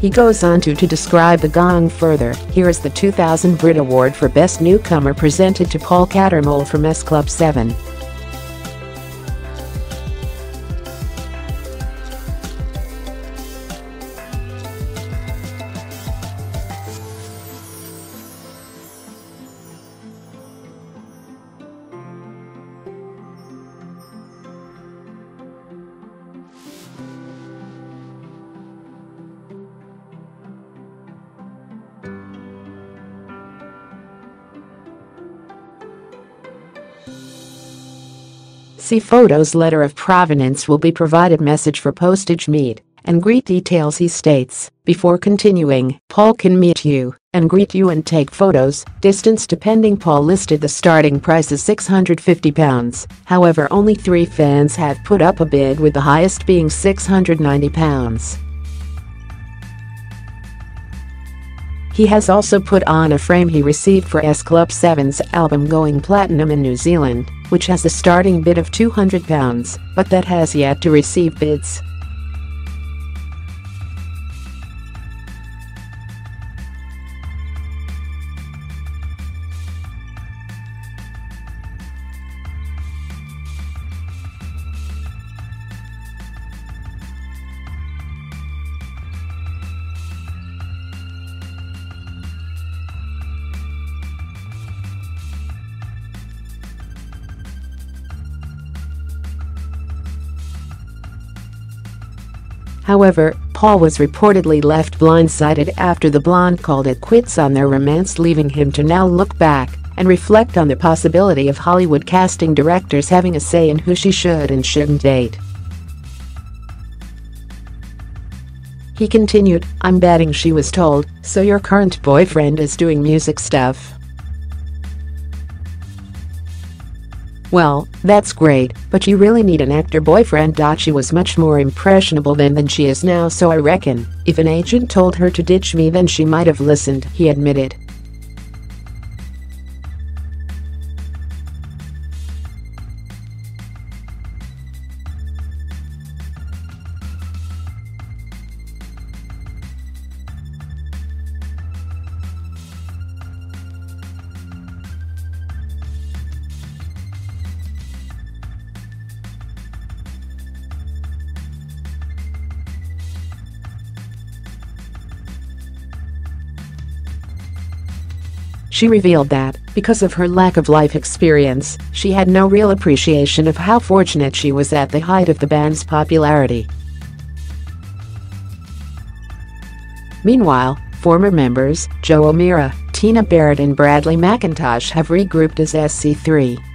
He goes on to describe the gong further. Here is the 2000 Brit Award for Best Newcomer presented to Paul Cattermole from S Club 7. See photos. Letter of provenance will be provided. Message for postage, meet and greet details. He states, before continuing, Paul can meet you and greet you and take photos. Distance depending. Paul listed the starting price as £650, however only 3 fans have put up a bid, with the highest being £690. He has also put on a frame he received for S Club 7's album going platinum in New Zealand, which has a starting bid of £200, but that has yet to receive bids. However, Paul was reportedly left blindsided after the blonde called it quits on their romance, leaving him to now look back and reflect on the possibility of Hollywood casting directors having a say in who she should and shouldn't date. He continued, "I'm betting she was told, so your current boyfriend is doing music stuff. Well, that's great, but you really need an actor boyfriend. She was much more impressionable then than she is now, so I reckon if an agent told her to ditch me, then she might have listened," he admitted. She revealed that, because of her lack of life experience, she had no real appreciation of how fortunate she was at the height of the band's popularity. Meanwhile, former members Joe O'Meara, Tina Barrett and Bradley McIntosh have regrouped as SC3.